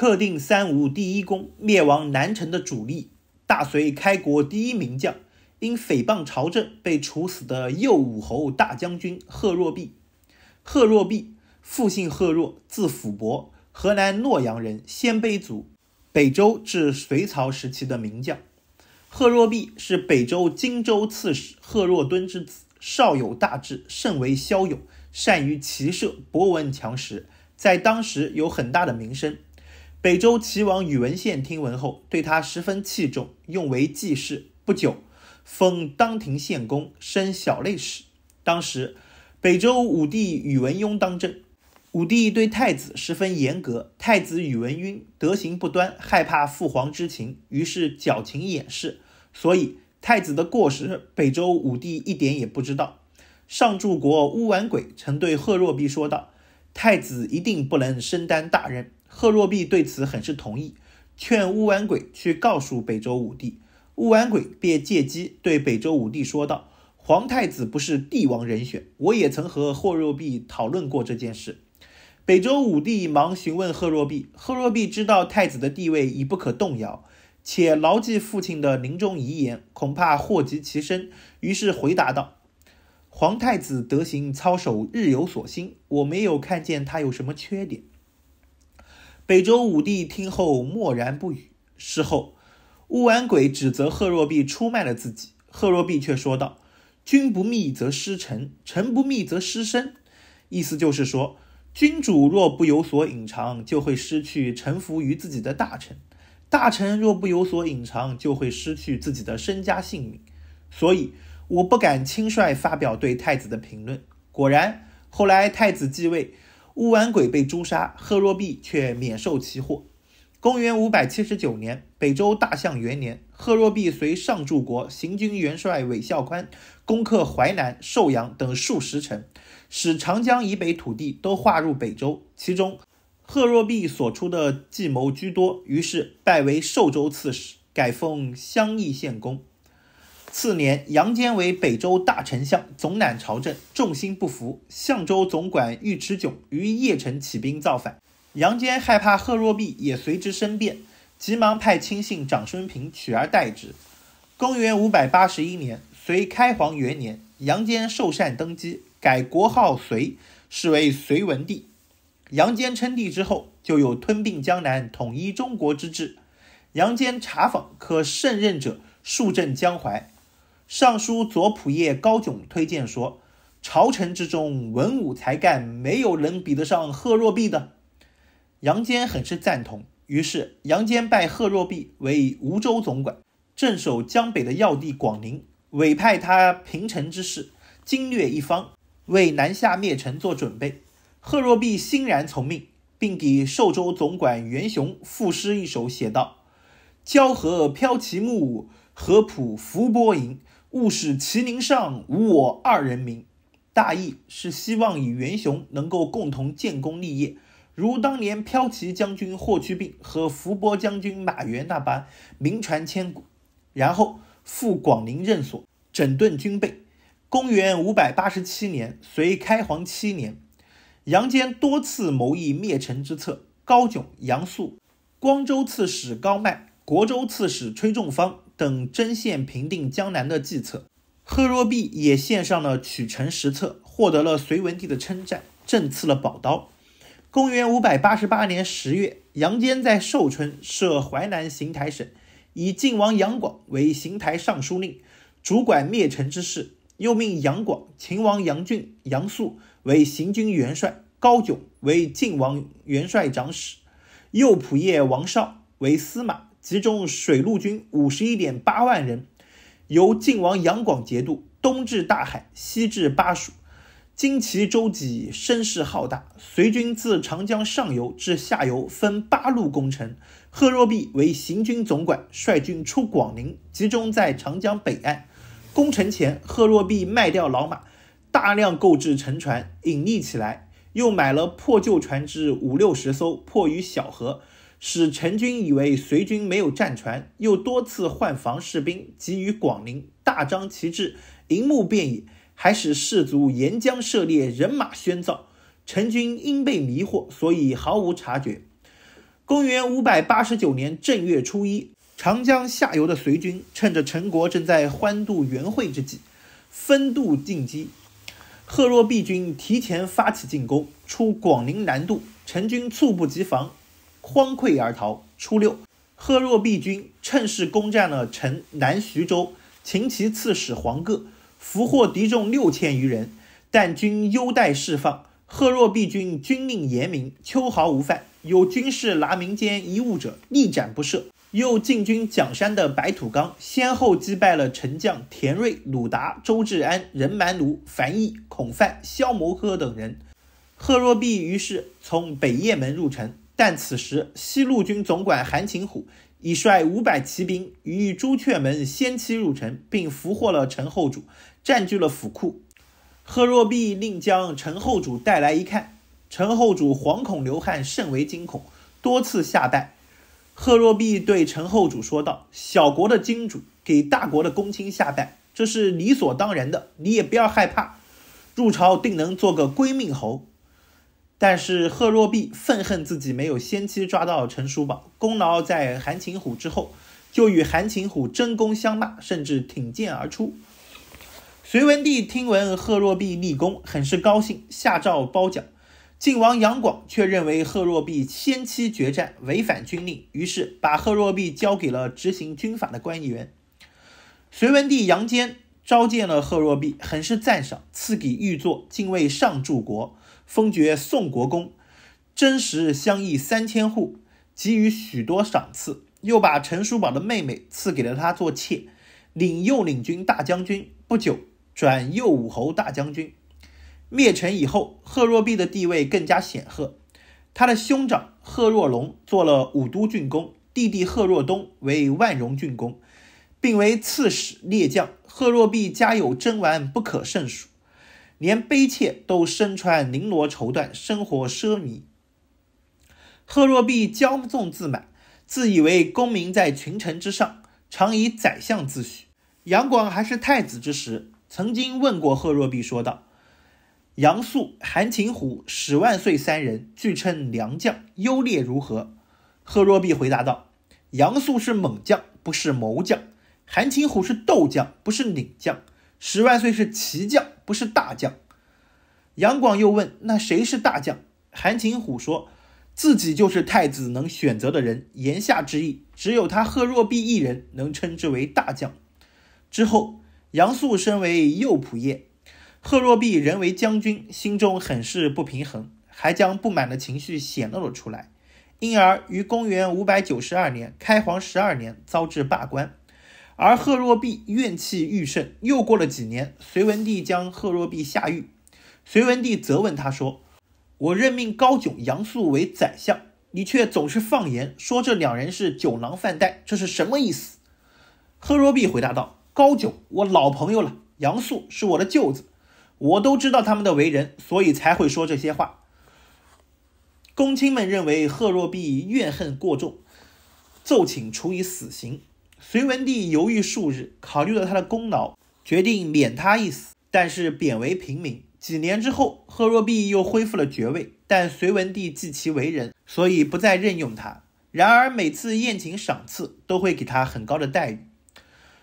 克定三吴第一公灭亡南陈的主力，大隋开国第一名将，因诽谤朝政被处死的右武侯大将军贺若弼。贺若弼，复姓贺若，字辅伯，河南洛阳人，鲜卑族，北周至隋朝时期的名将。贺若弼是北周荆州刺史贺若敦之子，少有大志，甚为骁勇，善于骑射，博闻强识，在当时有很大的名声。北周齐王宇文宪听闻后，对他十分器重，用为季氏。不久，封当庭县公，升小内史。当时，北周武帝宇文邕当政，武帝对太子十分严格。太子宇文赟德行不端，害怕父皇之情，于是矫情掩饰，所以太子的过失，北周武帝一点也不知道。上柱国乌丸轨曾对贺若弼说道：“太子一定不能身担大任。”贺若弼对此很是同意，劝乌丸轨去告诉北周武帝。乌丸轨便借机对北周武帝说道：“皇太子不是帝王人选，我也曾和贺若弼讨论过这件事。”北周武帝忙询问贺若弼，贺若弼知道太子的地位已不可动摇，且牢记父亲的临终遗言，恐怕祸及其身，于是回答道：“皇太子德行操守日有所兴，我没有看见他有什么缺点。”北周武帝听后默然不语。事后，乌丸轨指责贺若弼出卖了自己，贺若弼却说道：“君不密则失臣，臣不密则失身。”意思就是说，君主若不有所隐藏，就会失去臣服于自己的大臣；大臣若不有所隐藏，就会失去自己的身家性命。所以，我不敢轻率发表对太子的评论。果然，后来太子继位，乌丸轨被诛杀，贺若弼却免受其祸。公元579年，北周大象元年，贺若弼随上柱国行军元帅韦孝宽攻克淮南、寿阳等数十城，使长江以北土地都划入北周。其中，贺若弼所出的计谋居多，于是拜为寿州刺史，改封襄邑县公。次年，杨坚为北周大丞相，总揽朝政，众心不服。相州总管尉迟迥于邺城起兵造反，杨坚害怕贺若弼也随之生变，急忙派亲信长孙平取而代之。公元581年，隋开皇元年，杨坚受禅登基，改国号隋，是为隋文帝。杨坚称帝之后，就有吞并江南、统一中国之志。杨坚查访可胜任者，数镇江淮。尚书左仆射高炯推荐说，朝臣之中文武才干没有人比得上贺若弼的。杨坚很是赞同，于是杨坚拜贺若弼为吴州总管，镇守江北的要地广陵，委派他平陈之事，经略一方，为南下灭陈做准备。贺若弼欣然从命，并给寿州总管袁雄赋诗一首，写道：“交河飘其木，合浦浮波吟，勿使麒麟上，无我二人名。”大意是希望与袁雄能够共同建功立业，如当年骠骑将军霍去病和伏波将军马援那般名传千古。然后赴广陵任所，整顿军备。公元587年，隋开皇7年，杨坚多次谋议灭陈之策，高炯、杨素、光州刺史高迈、国州刺史崔仲方等针线平定江南的计策。贺若弼也献上了取城十策，获得了隋文帝的称赞，振赐了宝刀。公元588年10月，杨坚在寿春设淮南邢台省，以晋王杨广为邢台尚书令，主管灭陈之事，又命杨广、秦王杨俊、杨素为行军元帅，高炯为晋王元帅长史，右仆射王绍为司马，集中水陆军 51.8 万人，由晋王杨广节度，东至大海，西至巴蜀。旌旗周己，声势浩大，隋军自长江上游至下游分8路攻城。贺若弼为行军总管，率军出广陵，集中在长江北岸。攻城前，贺若弼卖掉老马，大量购置沉船，引力起来，又买了破旧船只50-60艘，泊于小河，使陈军以为隋军没有战船，又多次换防士兵，集于广陵，大张旗帜，营目遍野，还使士卒沿江涉猎，人马喧噪。陈军因被迷惑，所以毫无察觉。公元589年正月初一，长江下游的隋军趁着陈国正在欢度元会之际，分渡进击。贺若弼军提前发起进攻，出广陵南渡，陈军猝不及防，荒溃而逃。初六，贺若弼军趁势攻占了陈南徐州，擒其刺史黄各，俘获敌众6000余人，但均优待释放。贺若弼军军令严明，秋毫无犯，有军士拿民间衣物者，立斩不赦。又进军蒋山的白土冈，先后击败了陈将田瑞、鲁达、周至安、任蛮庐、樊毅、孔范、萧谋科等人。贺若弼于是从北雁门入城，但此时西路军总管韩擒虎已率500骑兵于朱雀门先期入城，并俘获了陈后主，占据了府库。贺若弼令将陈后主带来一看，陈后主惶恐流汗，甚为惊恐，多次下拜。贺若弼对陈后主说道：“小国的君主给大国的公卿下拜，这是理所当然的，你也不要害怕，入朝定能做个归命侯。”但是贺若弼愤恨自己没有先期抓到陈叔宝，功劳在韩擒虎之后，就与韩擒虎争功相骂，甚至挺剑而出。隋文帝听闻贺若弼立功，很是高兴，下诏褒奖。晋王杨广却认为贺若弼先期决战，违反军令，于是把贺若弼交给了执行军法的官员。隋文帝杨坚召见了贺若弼，很是赞赏，赐给御座，进位上柱国，封爵宋国公，真实相邑3000户，给予许多赏赐，又把陈叔宝的妹妹赐给了他做妾，领右领军大将军，不久转右武侯大将军。灭陈以后，贺若弼的地位更加显赫。他的兄长贺若龙做了武都郡公，弟弟贺若东为万荣郡公，并为刺史列将。贺若弼家有珍玩不可胜数，连卑妾都身穿绫罗绸缎，生活奢靡。贺若弼骄纵自满，自以为功名在群臣之上，常以宰相自诩。杨广还是太子之时，曾经问过贺若弼说道：“杨素、韩擒虎、史万岁三人据称良将，优劣如何？”贺若弼回答道：“杨素是猛将，不是谋将；韩擒虎是斗将，不是领将；史万岁是骑将，不是大将。”杨广又问：“那谁是大将？”韩擒虎说自己就是太子能选择的人，言下之意，只有他贺若弼一人能称之为大将。之后，杨素升为右仆射。贺若弼人为将军，心中很是不平衡，还将不满的情绪显露了出来，因而于公元592年开皇12年遭致罢官。而贺若弼怨气愈盛，又过了几年，隋文帝将贺若弼下狱。隋文帝责问他说：“我任命高炯、杨素为宰相，你却总是放言说这两人是酒囊饭袋，这是什么意思？”贺若弼回答道：“高炯我老朋友了，杨素是我的舅子，我都知道他们的为人，所以才会说这些话。”公卿们认为贺若弼怨恨过重，奏请处以死刑。隋文帝犹豫数日，考虑了他的功劳，决定免他一死，但是贬为平民。几年之后，贺若弼又恢复了爵位，但隋文帝记其为人，所以不再任用他。然而每次宴请赏赐，都会给他很高的待遇。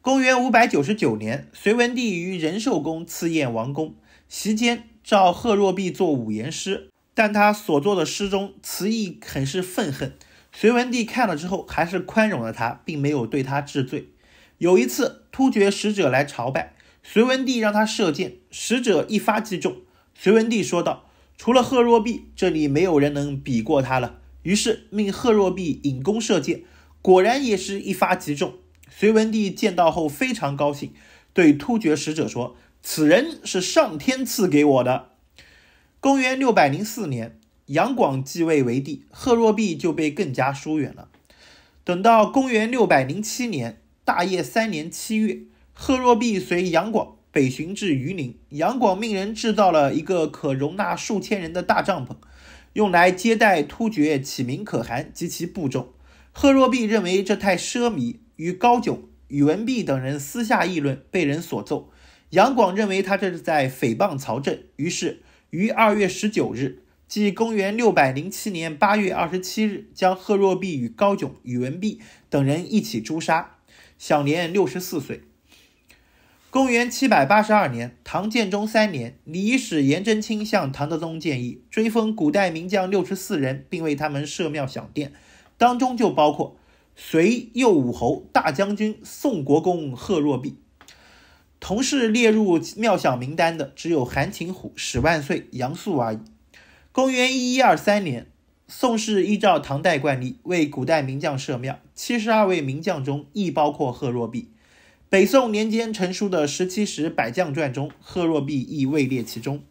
公元599年，隋文帝于仁寿宫赐宴王公，席间召贺若弼作5言诗，但他所作的诗中词意很是愤恨。隋文帝看了之后，还是宽容了他，并没有对他治罪。有一次，突厥使者来朝拜，隋文帝让他射箭，使者一发击中。隋文帝说道：“除了贺若弼，这里没有人能比过他了。”于是命贺若弼引弓射箭，果然也是一发击中。隋文帝见到后非常高兴，对突厥使者说：“此人是上天赐给我的。”公元604年，杨广继位为帝，贺若弼就被更加疏远了。等到公元607年大业3年7月，贺若弼随杨广北巡至榆林，杨广命人制造了一个可容纳数千人的大帐篷，用来接待突厥乞民可汗及其部众。贺若弼认为这太奢靡，与高炯、宇文弼等人私下议论，被人所奏。杨广认为他这是在诽谤曹正，于是于2月19日即公元607年8月27日，将贺若弼与高炯、宇文弼等人一起诛杀，享年64岁。公元782年，唐建中3年，礼仪使颜真卿向唐德宗建议追封古代名将64人，并为他们设庙享殿，当中就包括隋右武侯大将军宋国公贺若弼。同是列入庙享名单的只有韩擒虎、史万岁、杨素而已。公元1123年，宋氏依照唐代惯例为古代名将设庙，72位名将中亦包括贺若弼。北宋年间成书的十七史百将传中，贺若弼亦位列其中。